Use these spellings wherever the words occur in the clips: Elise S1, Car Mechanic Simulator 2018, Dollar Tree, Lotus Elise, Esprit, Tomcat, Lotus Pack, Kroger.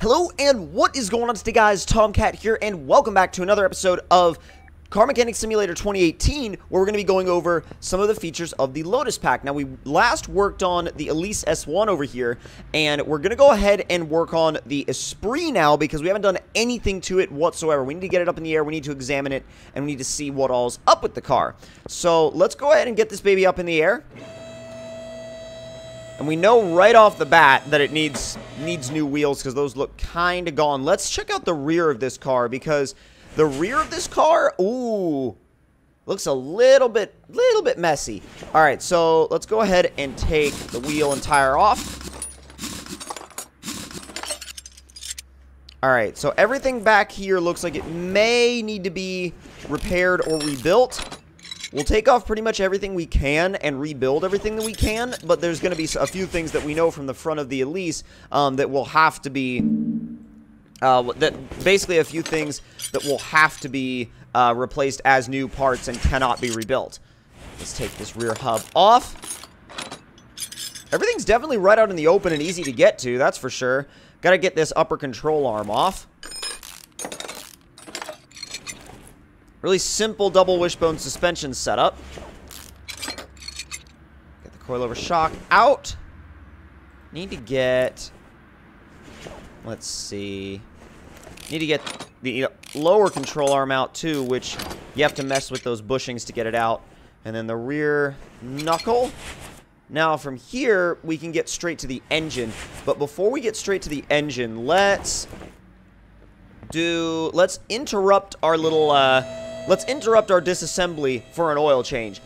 Hello and what is going on today, guys? Tomcat here, and welcome back to another episode of Car Mechanic Simulator 2018, where we're going to be going over some of the features of the Lotus Pack. Now, we last worked on the Elise S1 over here, and we're going to go ahead and work on the Esprit now, because we haven't done anything to it whatsoever. We need to get it up in the air, we need to examine it, and we need to see what all's up with the car. So, let's go ahead and get this baby up in the air. And we know right off the bat that it needs new wheels, because those look kind of gone. Let's check out the rear of this car, because the rear of this car, ooh, looks a little bit messy. All right, so let's go ahead and take the wheel and tire off. All right, so everything back here looks like it may need to be repaired or rebuilt. We'll take off pretty much everything we can and rebuild everything that we can, but there's going to be a few things that we know from the front of the Elise that will have to be replaced as new parts and cannot be rebuilt. Let's take this rear hub off. Everything's definitely right out in the open and easy to get to, that's for sure. Got to get this upper control arm off. Really simple double wishbone suspension setup. Get the coilover shock out. Need to get... let's see. Need to get the lower control arm out too, which you have to mess with those bushings to get it out. And then the rear knuckle. Now from here, we can get straight to the engine. But before we get straight to the engine, let's interrupt our little... let's interrupt our disassembly for an oil change,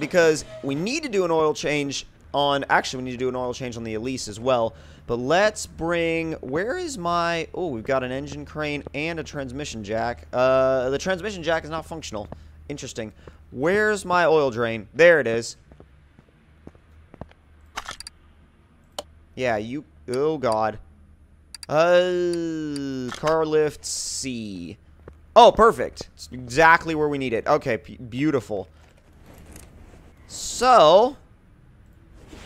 because we need to do an oil change on... actually, we need to do an oil change on the Elise as well, but let's bring... where is my... oh, we've got an engine crane and a transmission jack. The transmission jack is not functional. Interesting. Where's my oil drain? There it is. Yeah, you... oh, God. Car lift C. Oh, perfect. It's exactly where we need it. Okay, beautiful. So,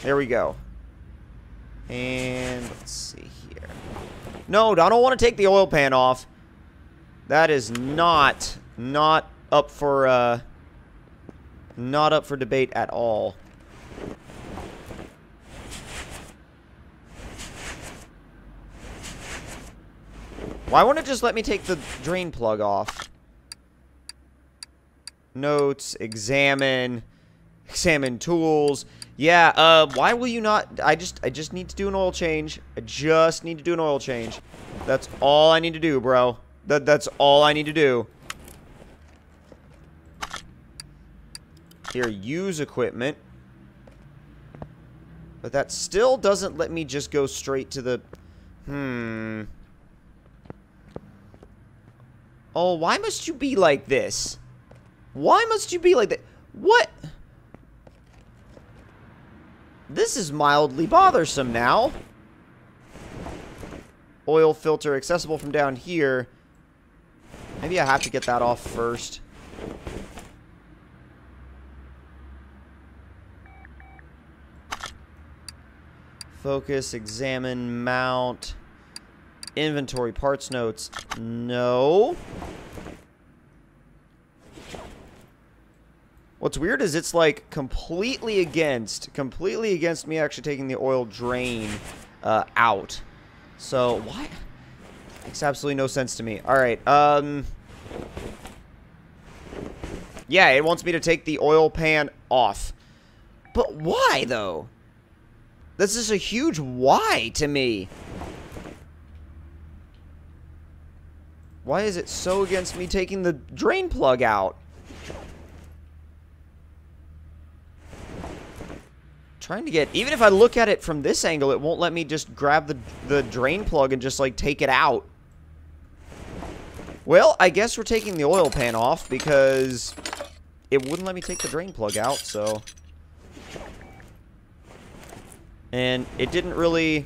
there we go. And let's see here. No, I don't want to take the oil pan off. That is not up for not up for debate at all. Why won't it just let me take the drain plug off? Notes, examine tools. Yeah, why will you not? I just need to do an oil change. I just need to do an oil change. That's all I need to do, bro. That's all I need to do. Here, use equipment. But that still doesn't let me just go straight to the... hmm... oh, why must you be like this? Why must you be like that? What? This is mildly bothersome now. Oil filter accessible from down here. Maybe I have to get that off first. Focus, examine, mount... inventory, parts, notes, no. What's weird is it's like completely against me actually taking the oil drain out. So what? Makes absolutely no sense to me. All right. Yeah, it wants me to take the oil pan off. But why though? This is a huge why to me. Why is it so against me taking the drain plug out? Trying to get... even if I look at it from this angle, it won't let me just grab the drain plug and just, like, take it out. Well, I guess we're taking the oil pan off, because it wouldn't let me take the drain plug out, so... and it didn't really...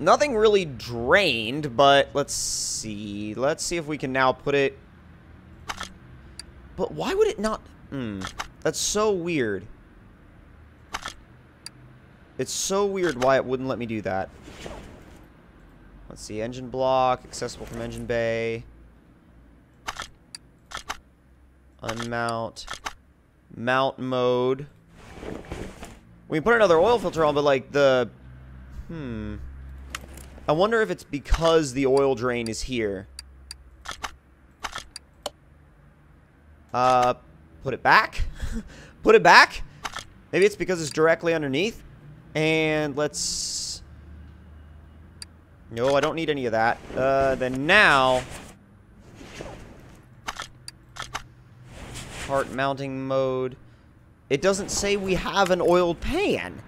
nothing really drained, but let's see. Let's see if we can now put it... but why would it not... that's so weird. It's so weird why it wouldn't let me do that. Let's see, engine block, accessible from engine bay. Unmount. Mount mode. We put another oil filter on, but like the... I wonder if it's because the oil drain is here. Put it back? Put it back? Maybe it's because it's directly underneath. And let's... No, I don't need any of that. Then now... Part mounting mode. It doesn't say we have an oil pan.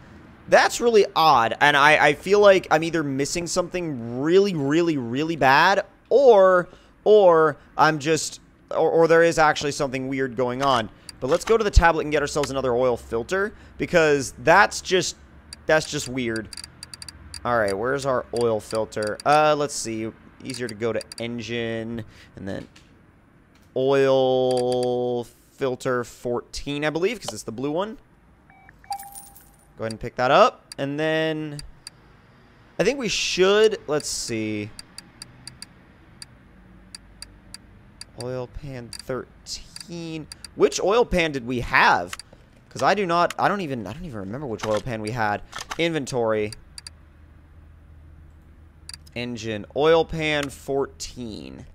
That's really odd. And I feel like I'm either missing something really, really, really bad, or I'm just... Or there is actually something weird going on. But let's go to the tablet and get ourselves another oil filter, because that's just weird. Alright, where's our oil filter? Let's see. Easier to go to engine, and then oil filter 14, I believe, because it's the blue one. Go ahead and pick that up. And then I think we should, let's see. Oil pan 13. Which oil pan did we have? Because I don't even remember which oil pan we had. Inventory. Engine. Oil pan 14.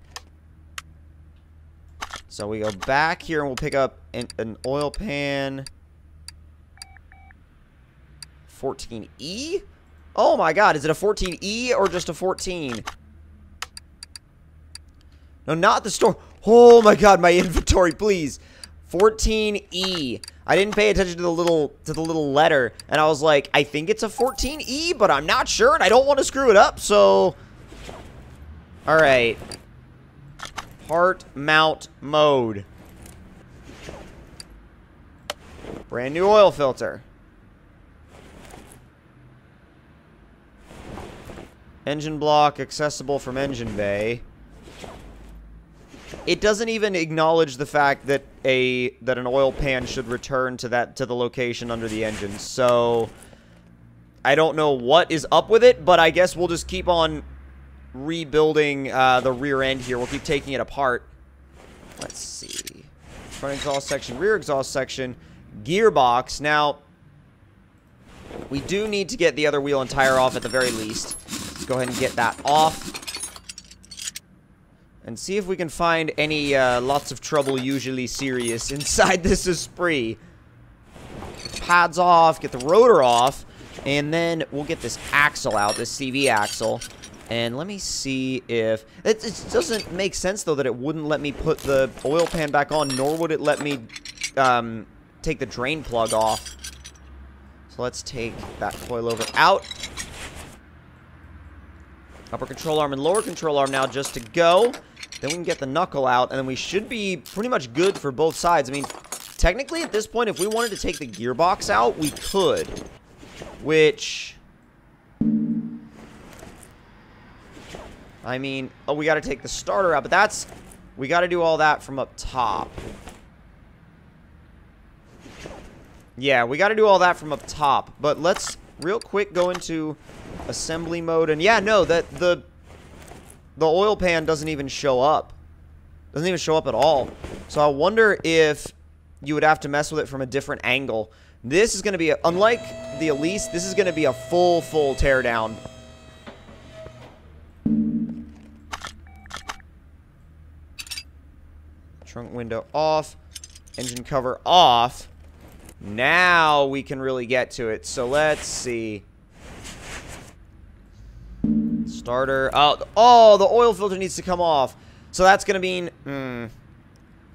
So we go back here and we'll pick up an oil pan 14E? Oh my god, is it a 14E or just a 14? No, not the store. Oh my god, my inventory, please. 14E. I didn't pay attention to the little letter, and I was like, I think it's a 14E, but I'm not sure, and I don't want to screw it up, so... Alright. Part mount mode. Brand new oil filter. Engine block accessible from engine bay. It doesn't even acknowledge the fact that an oil pan should return to the location under the engine. So I don't know what is up with it, but I guess we'll just keep on rebuilding the rear end here. We'll keep taking it apart. Let's see. Front exhaust section, rear exhaust section, gearbox. Now we do need to get the other wheel and tire off at the very least. Let's go ahead and get that off. And see if we can find any, lots of trouble usually serious inside this Esprit. Pads off, get the rotor off, and then we'll get this axle out, this CV axle. And let me see if... It doesn't make sense, though, that it wouldn't let me put the oil pan back on, nor would it let me, take the drain plug off. So let's take that coilover out. Upper control arm and lower control arm now just to go. Then we can get the knuckle out, and then we should be pretty much good for both sides. I mean, technically at this point, if we wanted to take the gearbox out, we could. Which... I mean... Oh, we gotta take the starter out, but that's... We gotta do all that from up top. Yeah, we gotta do all that from up top. But let's real quick go into... assembly mode, and yeah, no, that the oil pan doesn't even show up. Doesn't even show up at all. So I wonder if you would have to mess with it from a different angle. This is going to be, unlike the Elise, this is going to be a full teardown. Trunk window off. Engine cover off. Now we can really get to it. So let's see. Starter out. Oh, the oil filter needs to come off. So that's going to mean...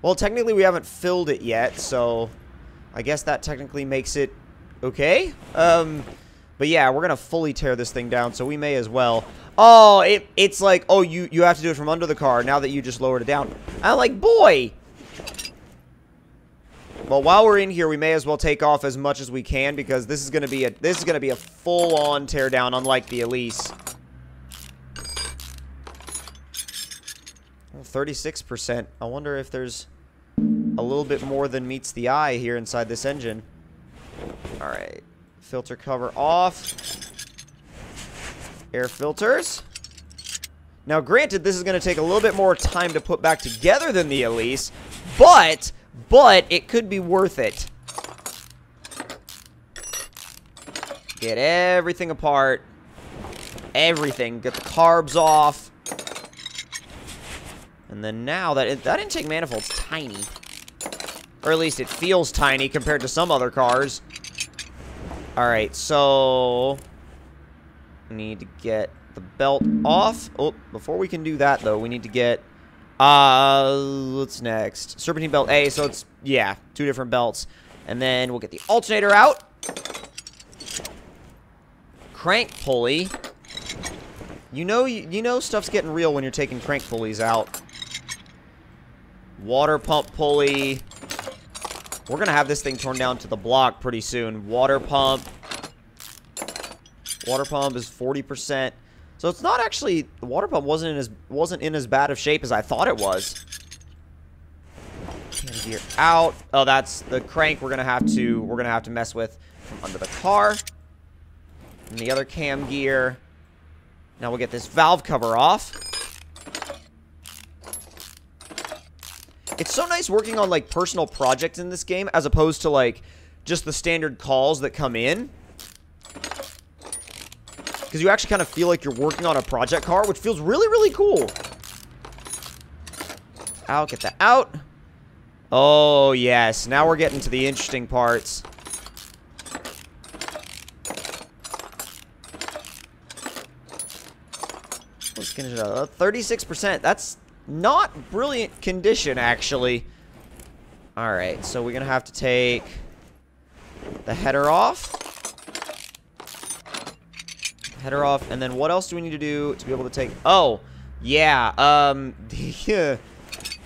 Well, technically we haven't filled it yet, so... I guess that technically makes it okay. But yeah, we're going to fully tear this thing down, so we may as well. Oh, it's like, oh, you have to do it from under the car now that you just lowered it down. I'm like, boy! Well, while we're in here, we may as well take off as much as we can, because this is going to be a full-on teardown, unlike the Elise. 36%. I wonder if there's a little bit more than meets the eye here inside this engine. Alright. Filter cover off. Air filters. Now, granted, this is going to take a little bit more time to put back together than the Elise, but it could be worth it. Get everything apart. Everything. Get the carbs off. And then now, that intake manifold's tiny. Or at least it feels tiny compared to some other cars. Alright, so... need to get the belt off. Oh, before we can do that, though, we need to get... what's next? Serpentine belt A, so it's... yeah, two different belts. And then we'll get the alternator out. Crank pulley. You know stuff's getting real when you're taking crank pulleys out. Water pump pulley. We're gonna have this thing torn down to the block pretty soon. Water pump. Water pump is 40%. So it's not actually, the water pump wasn't in as bad of shape as I thought it was. And gear out. Oh, that's the crank we're gonna have to mess with from under the car. And the other cam gear. Now we'll get this valve cover off. It's so nice working on, like, personal projects in this game as opposed to, like, just the standard calls that come in. Because you actually kind of feel like you're working on a project car, which feels really, really cool. I'll get that out. Oh, yes. Now we're getting to the interesting parts. Let's get it up. 36%. That's... not brilliant condition, actually. Alright, so we're gonna have to take the header off. Header off, and then what else do we need to do to be able to take... oh, yeah, the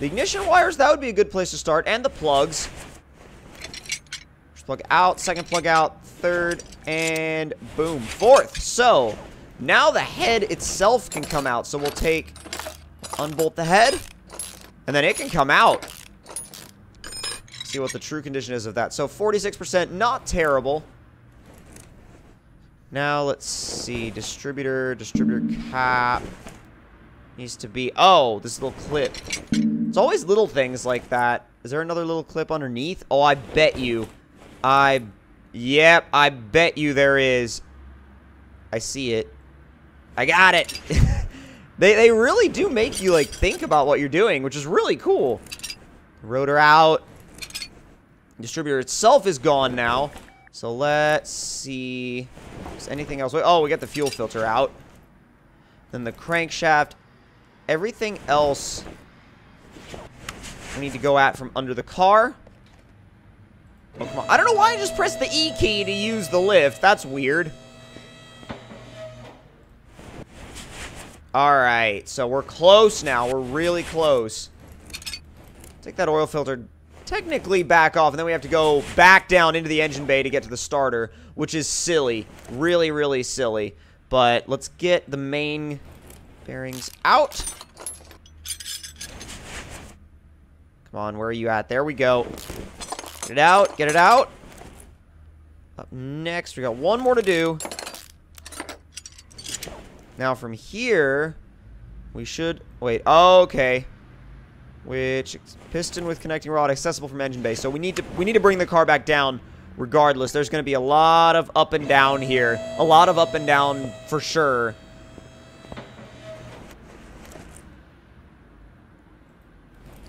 ignition wires, that would be a good place to start, and the plugs. First plug out, second plug out, third, and boom, fourth. So, now the head itself can come out, so we'll take... unbolt the head, and then it can come out. See what the true condition is of that. So 46%, not terrible. Now let's see. Distributor cap needs to be... oh, this little clip. It's always little things like that. Is there another little clip underneath? Oh, I bet you. Yep, I bet you there is. I see it. I got it. They really do make you, like, think about what you're doing, which is really cool. Rotor out. Distributor itself is gone now. So let's see. Is anything else? Oh, we got the fuel filter out. Then the crankshaft. Everything else we need to go at from under the car. Oh, come on. I don't know why I just pressed the E key to use the lift. That's weird. Alright, so we're close now. We're really close. Take that oil filter technically back off, and then we have to go back down into the engine bay to get to the starter, which is silly. Really, really silly. But let's get the main bearings out. Come on, where are you at? There we go. Get it out. Get it out. Up next, we got one more to do. Now, from here, we should... wait, okay. Which... piston with connecting rod accessible from engine bay. So, we need to bring the car back down regardless. There's going to be a lot of up and down here. A lot of up and down for sure.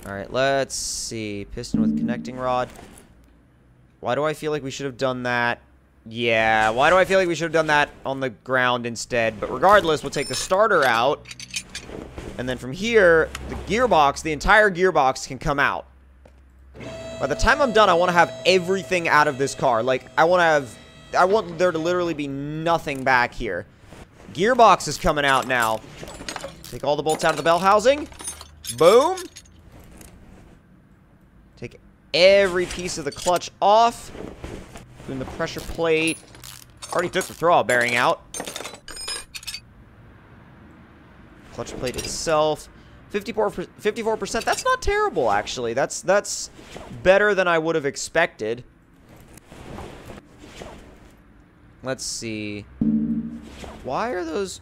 Alright, let's see. Piston with connecting rod. Why do I feel like we should have done that? Yeah, why do I feel like we should have done that on the ground instead? But regardless, we'll take the starter out. And then from here, the gearbox, the entire gearbox can come out. By the time I'm done, I want to have everything out of this car. Like, I want there to literally be nothing back here. Gearbox is coming out now. Take all the bolts out of the bell housing. Boom. Take every piece of the clutch off. Doing the pressure plate. Already took the throttle bearing out. Clutch plate itself. 54%. That's not terrible, actually. That's better than I would have expected. Let's see. Why are those...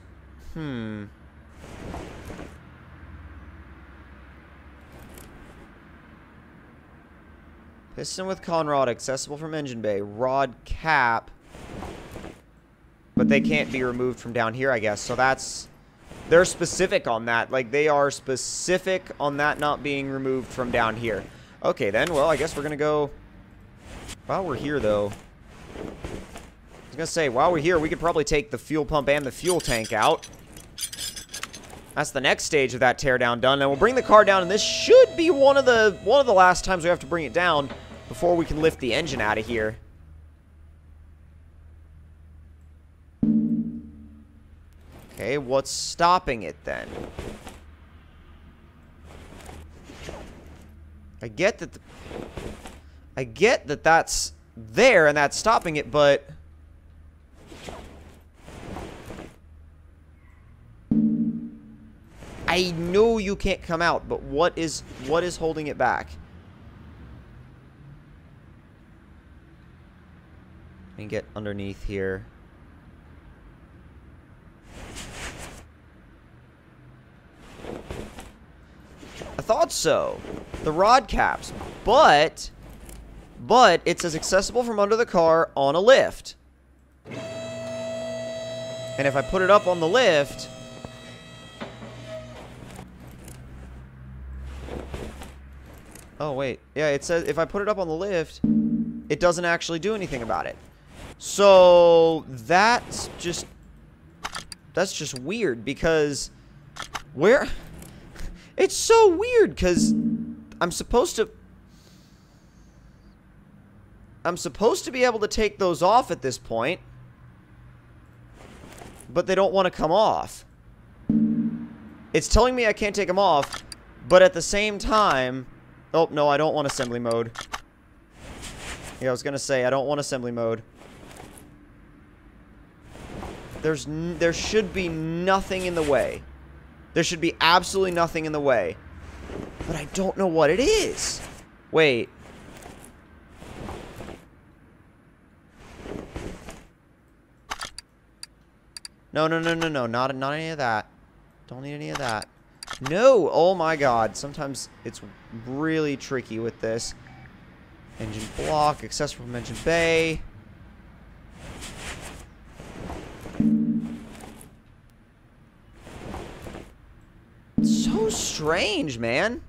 Piston with conrod accessible from engine bay. Rod cap. But they can't be removed from down here, I guess. So that's... they're specific on that. Like, they are specific on that not being removed from down here. Okay, then. Well, I guess we're going to go... while we're here, though... I was going to say, while we're here, we could probably take the fuel pump and the fuel tank out. That's the next stage of that teardown done. And we'll bring the car down, and this should be one of the last times we have to bring it down before we can lift the engine out of here. Okay, what's stopping it then? I get that that's there and that's stopping it, but... I know you can't come out, but what is holding it back? Let me get underneath here. I thought so. The rod caps, but it says accessible from under the car on a lift. And if I put it up on the lift, oh, wait. Yeah, it says if I put it up on the lift, it doesn't actually do anything about it. So that's just weird, because where... it's so weird, because I'm supposed to be able to take those off at this point, but they don't want to come off. It's telling me I can't take them off, but at the same time... oh, no, I don't want assembly mode. Yeah, I was going to say, I don't want assembly mode. There should be nothing in the way. There should be absolutely nothing in the way. But I don't know what it is. Wait. No, not any of that. Don't need any of that. No! Oh my god. Sometimes it's really tricky with this. Engine block, accessible from engine bay. It's so strange, man.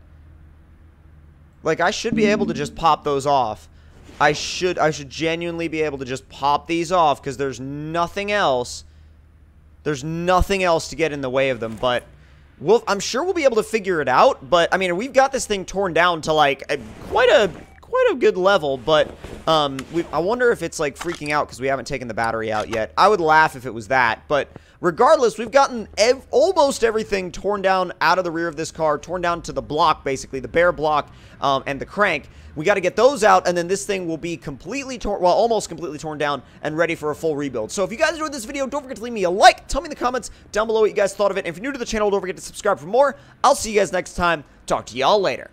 Like, I should be able to just pop those off. I should genuinely be able to just pop these off, because there's nothing else. There's nothing else to get in the way of them, but... I'm sure we'll be able to figure it out, but, I mean, we've got this thing torn down to, like, quite a good level, but, I wonder if it's, like, freaking out because we haven't taken the battery out yet. I would laugh if it was that, but regardless, we've gotten almost everything torn down out of the rear of this car, torn down to the block, basically, the bare block, and the crank. We got to get those out, and then this thing will be completely torn, well, almost completely torn down and ready for a full rebuild. So if you guys enjoyed this video, don't forget to leave me a like. Tell me in the comments down below what you guys thought of it. And if you're new to the channel, don't forget to subscribe for more. I'll see you guys next time. Talk to y'all later.